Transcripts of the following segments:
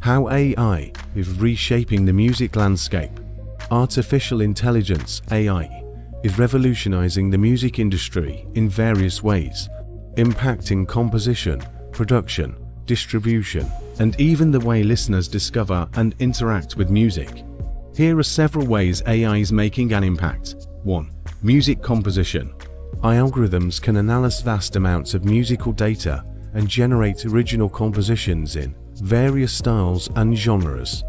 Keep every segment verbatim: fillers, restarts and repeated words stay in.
How A I is reshaping the music landscape. Artificial intelligence, A I, is revolutionizing the music industry in various ways, impacting composition, production, distribution, and even the way listeners discover and interact with music. Here are several ways A I is making an impact. one. Music composition. A I algorithms can analyze vast amounts of musical data and generate original compositions in various styles and genres.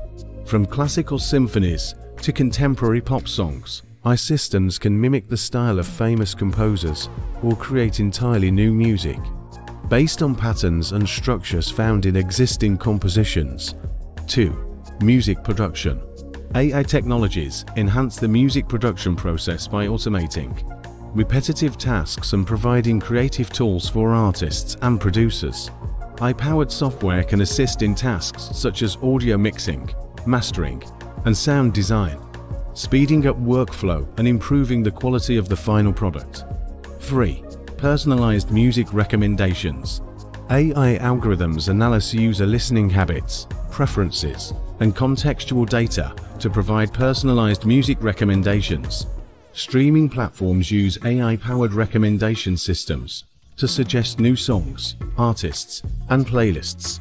From classical symphonies to contemporary pop songs, A I systems can mimic the style of famous composers or create entirely new music. Based on patterns and structures found in existing compositions. two. Music production. A I technologies enhance the music production process by automating repetitive tasks and providing creative tools for artists and producers. A I-powered software can assist in tasks such as audio mixing, mastering, and sound design, speeding up workflow and improving the quality of the final product. three. Personalized music recommendations. A I algorithms analyze user listening habits, preferences, and contextual data to provide personalized music recommendations. Streaming platforms use A I-powered recommendation systems to suggest new songs, artists, and playlists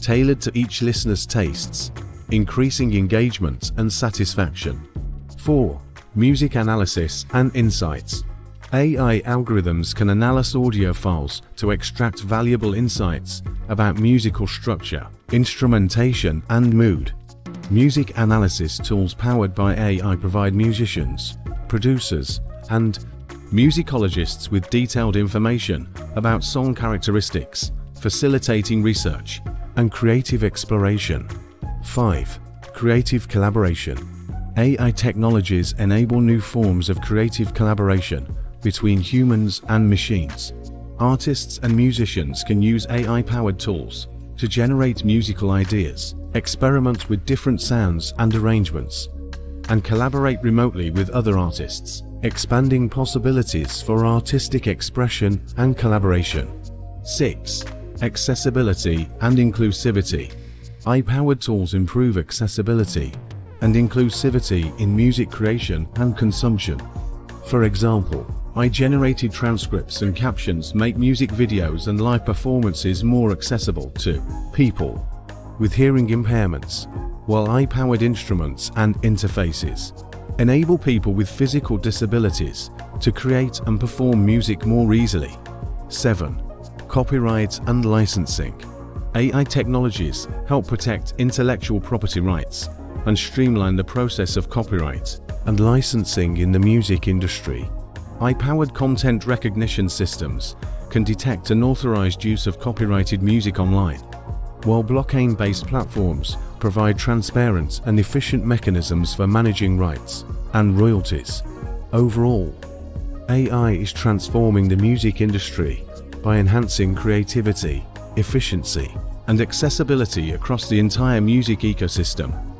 tailored to each listener's tastes, increasing engagement and satisfaction. four. Music analysis and insights. A I algorithms can analyze audio files to extract valuable insights about musical structure, instrumentation, and mood. Music analysis tools powered by A I provide musicians, producers, and musicologists with detailed information about song characteristics, facilitating research and creative exploration. five. Creative collaboration. A I technologies enable new forms of creative collaboration between humans and machines. Artists and musicians can use A I-powered tools to generate musical ideas, experiment with different sounds and arrangements, and collaborate remotely with other artists, expanding possibilities for artistic expression and collaboration. six. Accessibility and inclusivity. A I-powered tools improve accessibility and inclusivity in music creation and consumption. For example, A I-generated transcripts and captions make music videos and live performances more accessible to people with hearing impairments, while A I-powered instruments and interfaces enable people with physical disabilities to create and perform music more easily. seven. Copyright and licensing. A I technologies help protect intellectual property rights and streamline the process of copyright and licensing in the music industry. A I-powered content recognition systems can detect unauthorized use of copyrighted music online, while blockchain-based platforms provide transparent and efficient mechanisms for managing rights and royalties. Overall, A I is transforming the music industry by enhancing creativity, efficiency, and accessibility across the entire music ecosystem.